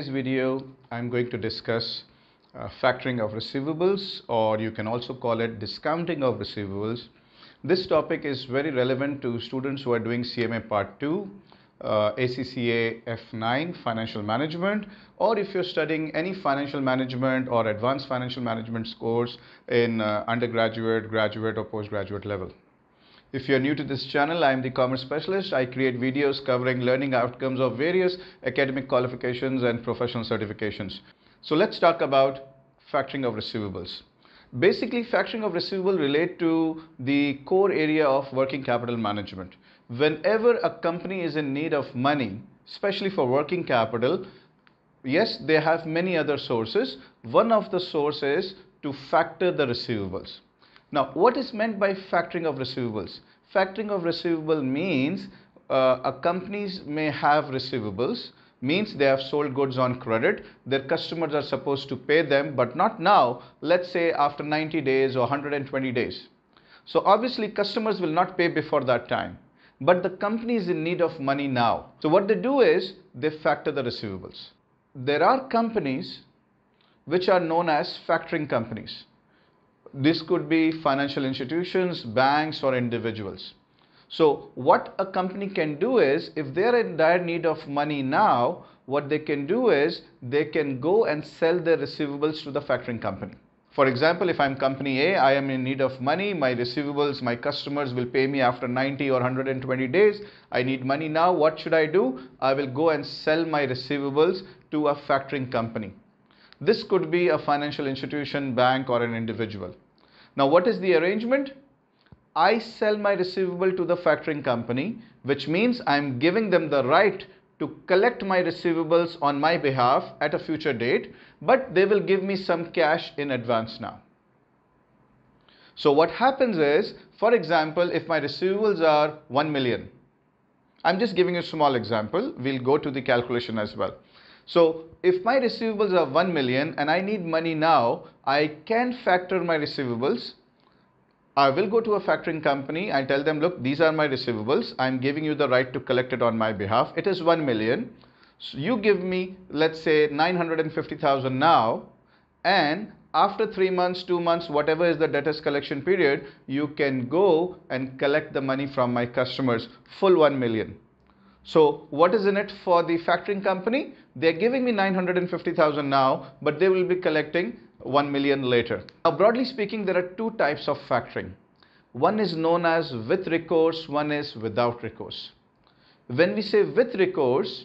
today's video, I'm going to discuss factoring of receivables, or you can also call it discounting of receivables. This topic is very relevant to students who are doing CMA Part 2, ACCA F9, Financial Management, or if you're studying any financial management or advanced financial management course in undergraduate, graduate or postgraduate level. If you're new to this channel, I'm the Commerce Specialist. I create videos covering learning outcomes of various academic qualifications and professional certifications. So let's talk about factoring of receivables. Basically, factoring of receivables relate to the core area of working capital management. Whenever a company is in need of money, especially for working capital, yes, they have many other sources. One of the sources is to factor the receivables. Now, what is meant by factoring of receivables? Factoring of receivable means a companies may have receivables, means they have sold goods on credit. Their customers are supposed to pay them, but not now, let's say after 90 days or 120 days. So obviously customers will not pay before that time, but the company is in need of money now. So what they do is they factor the receivables. There are companies which are known as factoring companies. This could be financial institutions, banks or individuals. So what a company can do is, if they are in dire need of money now, what they can do is they can go and sell their receivables to the factoring company. For example, if I'm company A, I am in need of money, my receivables, my customers will pay me after 90 or 120 days. I need money now. What should I do? I will go and sell my receivables to a factoring company. This could be a financial institution, bank or an individual. Now, what is the arrangement? I sell my receivable to the factoring company, which means I am giving them the right to collect my receivables on my behalf at a future date, but they will give me some cash in advance now. So what happens is, for example, if my receivables are 1 million, I'm just giving you a small example. We'll go to the calculation as well. So if my receivables are 1 million and I need money now, I can factor my receivables. I will go to a factoring company. I tell them, look, these are my receivables. I'm giving you the right to collect it on my behalf. It is 1 million. So you give me, let's say 950,000 now, and after 3 months, 2 months, whatever is the debtor's collection period, you can go and collect the money from my customers, full 1 million. So what is in it for the factoring company? They're giving me 950,000 now, but they will be collecting 1 million later. Now, broadly speaking, there are two types of factoring. One is known as with recourse, one is without recourse. When we say with recourse,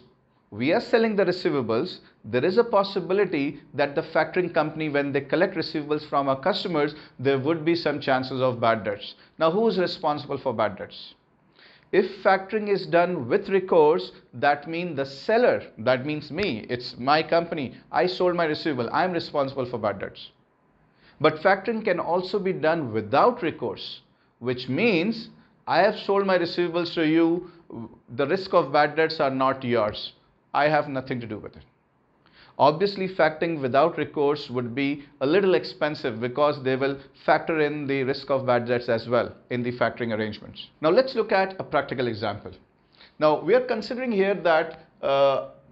we are selling the receivables. There is a possibility that the factoring company, when they collect receivables from our customers, there would be some chances of bad debts. Now, who is responsible for bad debts? If factoring is done with recourse, that means the seller, that means me, it's my company, I sold my receivable, I'm responsible for bad debts. But factoring can also be done without recourse, which means I have sold my receivables to you, the risk of bad debts are not yours, I have nothing to do with it. Obviously, factoring without recourse would be a little expensive because they will factor in the risk of bad debts as well in the factoring arrangements. Now, let's look at a practical example. Now, we are considering here that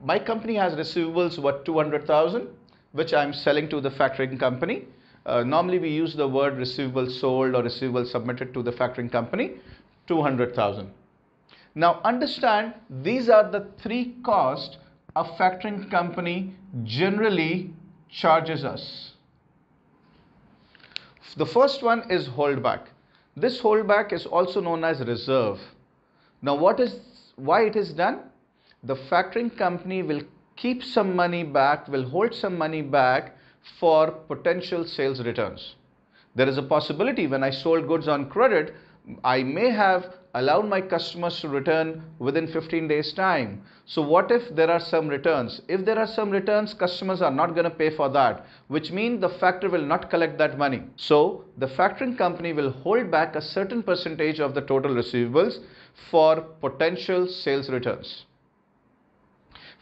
my company has receivables worth 200,000, which I'm selling to the factoring company. Normally, we use the word receivable sold or receivable submitted to the factoring company, 200,000. Now, understand these are the three costs a factoring company generally charges us. The first one is holdback. This holdback is also known as reserve. Now, why it is done? The factoring company will keep some money back, will hold some money back for potential sales returns. There is a possibility when I sold goods on credit, I may have allowed my customers to return within 15 days time. So what if there are some returns? If there are some returns, customers are not going to pay for that, which means the factor will not collect that money. So the factoring company will hold back a certain percentage of the total receivables for potential sales returns.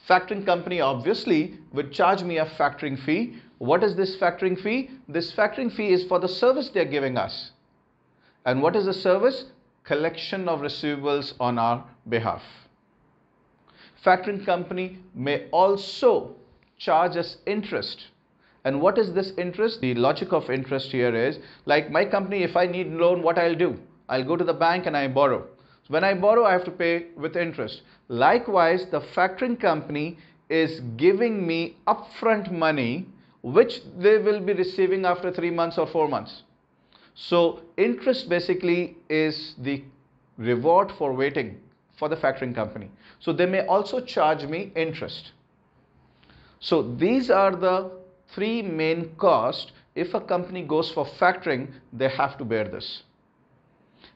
Factoring company obviously would charge me a factoring fee. What is this factoring fee? This factoring fee is for the service they're giving us. And what is the service? Collection of receivables on our behalf. Factoring company may also charge us interest. And what is this interest? The logic of interest here is, like my company, if I need loan, what I'll do? I'll go to the bank and I borrow. So when I borrow, I have to pay with interest. Likewise, the factoring company is giving me upfront money, which they will be receiving after 3 months or 4 months. So interest basically is the reward for waiting for the factoring company. So they may also charge me interest. So these are the three main costs. If a company goes for factoring, they have to bear this.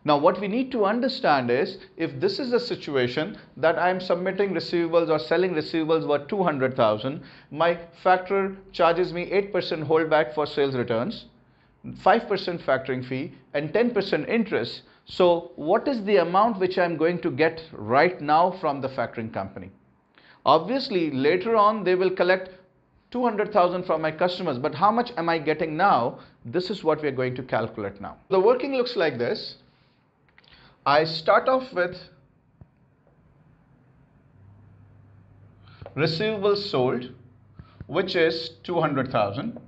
Now what we need to understand is, if this is a situation that I am submitting receivables or selling receivables worth 200,000, my factor charges me 8% holdback for sales returns, 5% factoring fee and 10% interest. So what is the amount which I am going to get right now from the factoring company? Obviously later on they will collect 200,000 from my customers, but how much am I getting now? This is what we are going to calculate now. The working looks like this. I start off with receivables sold, which is 200,000,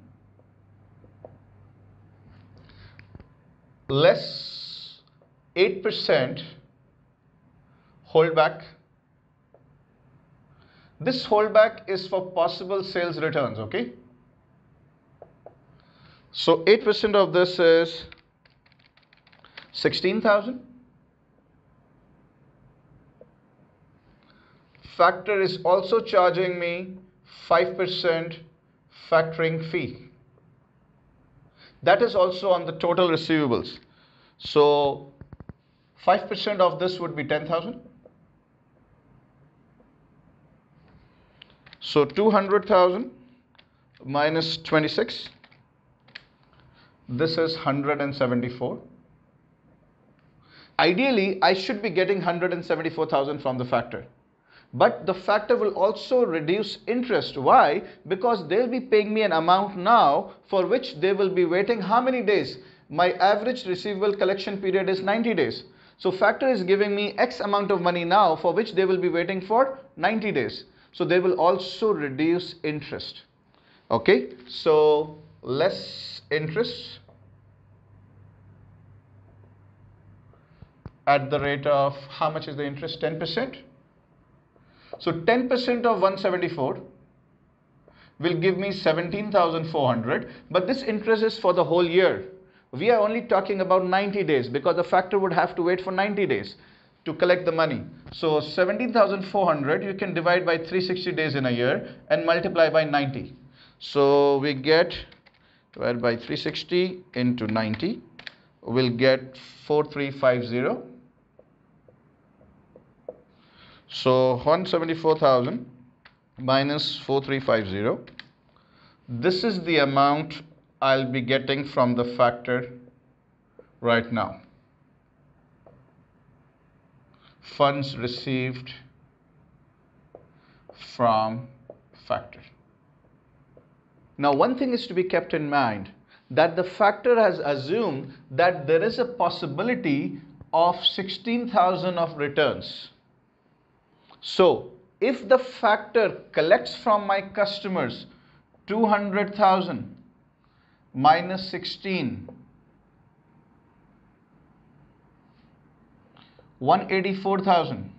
less 8% holdback. This holdback is for possible sales returns, okay? So 8% of this is 16,000. Factor is also charging me 5% factoring fee. That is also on the total receivables. So 5% of this would be 10,000. So 200,000 minus 26. This is 174. Ideally, I should be getting 174,000 from the factor. But the factor will also reduce interest. Why? Because they'll be paying me an amount now for which they will be waiting how many days? My average receivable collection period is 90 days. So factor is giving me X amount of money now for which they will be waiting for 90 days. So they will also reduce interest. Okay, so less interest at the rate of, how much is the interest? 10%. So 10% of 174 will give me 17,400, but this interest is for the whole year. We are only talking about 90 days because the factor would have to wait for 90 days to collect the money. So 17,400 you can divide by 360 days in a year and multiply by 90. So we get, divided by 360 into 90, we'll get 4350. So 174,000 minus 4350. This is the amount I'll be getting from the factor right now. Funds received from factor. Now one thing is to be kept in mind, that the factor has assumed that there is a possibility of 16,000 of returns. So if the factor collects from my customers 200,000 minus 16, 184,000,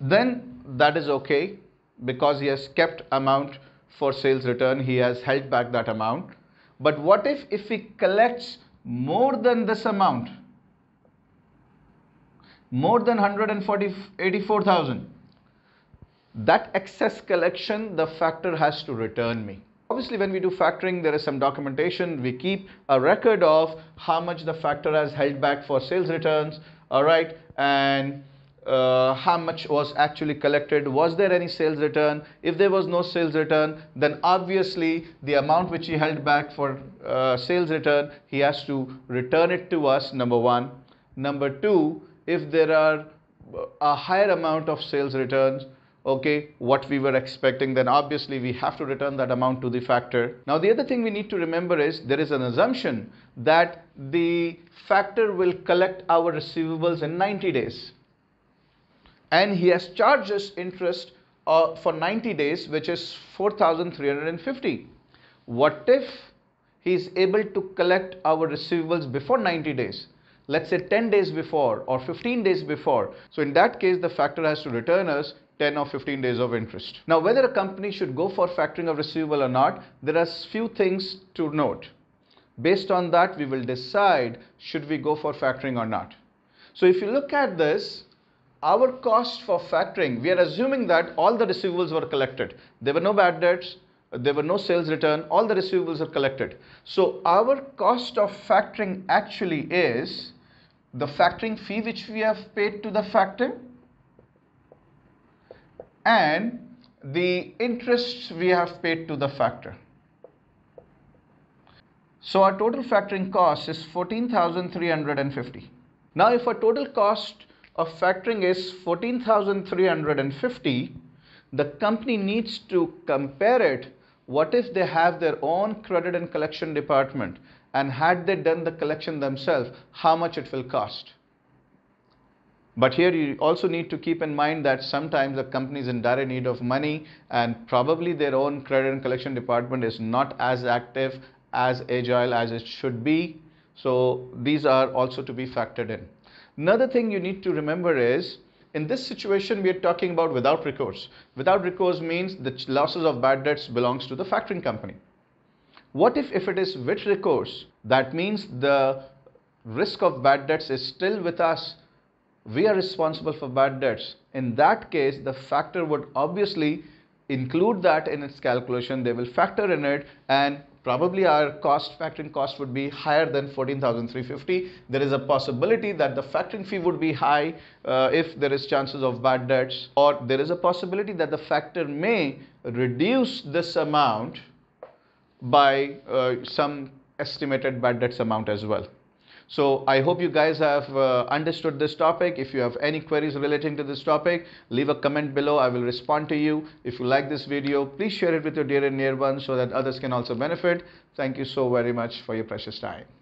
then that is okay because he has kept amount for sales return, he has held back that amount. But what if he collects more than this amount? More than 184,000. That excess collection, the factor has to return me. Obviously, when we do factoring, there is some documentation. We keep a record of how much the factor has held back for sales returns, all right, and how much was actually collected. Was there any sales return? If there was no sales return, then obviously the amount which he held back for sales return, he has to return it to us, number one. Number two, if there are a higher amount of sales returns, okay, what we were expecting, then obviously we have to return that amount to the factor. Now the other thing we need to remember is, there is an assumption that the factor will collect our receivables in 90 days. And he has charged us interest for 90 days, which is 4,350. What if he is able to collect our receivables before 90 days? Let's say 10 days before or 15 days before. So in that case, the factor has to return us 10 or 15 days of interest. Now, whether a company should go for factoring of receivable or not, there are few things to note. Based on that, we will decide should we go for factoring or not. So if you look at this, our cost for factoring, we are assuming that all the receivables were collected. There were no bad debts, there were no sales return, all the receivables are collected. So our cost of factoring actually is the factoring fee which we have paid to the factor and the interest we have paid to the factor. So our total factoring cost is 14,350. Now if our total cost of factoring is 14,350, the company needs to compare it. What if they have their own credit and collection department, and had they done the collection themselves, how much it will cost? But here you also need to keep in mind that sometimes the company is in dire need of money and probably their own credit and collection department is not as active, as agile as it should be. So these are also to be factored in. Another thing you need to remember is, in this situation we are talking about without recourse. Without recourse means the losses of bad debts belongs to the factoring company. What if it is with recourse? That means the risk of bad debts is still with us. We are responsible for bad debts. In that case, the factor would obviously include that in its calculation. They will factor in it, and probably our cost, factoring cost, would be higher than 14,350. There is a possibility that the factoring fee would be high if there is chances of bad debts, or there is a possibility that the factor may reduce this amount by some estimated bad debts amount as well. So I hope you guys have understood this topic. If you have any queries relating to this topic, leave a comment below. I will respond to you. If you like this video, please share it with your dear and near ones so that others can also benefit. Thank you so very much for your precious time.